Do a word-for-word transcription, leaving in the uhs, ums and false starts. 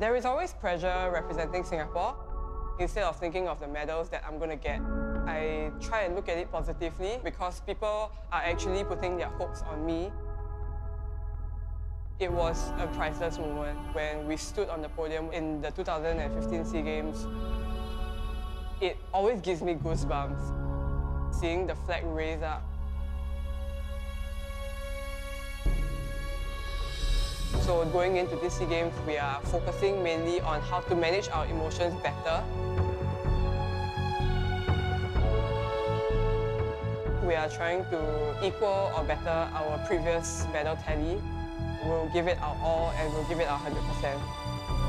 There is always pressure representing Singapore. Instead of thinking of the medals that I'm going to get, I try and look at it positively because people are actually putting their hopes on me. It was a priceless moment when we stood on the podium in the two thousand fifteen SEA Games. It always gives me goosebumps, seeing the flag raise up. So going into this SEA Games, we are focusing mainly on how to manage our emotions better. We are trying to equal or better our previous medal tally. We'll give it our all and we'll give it our one hundred percent.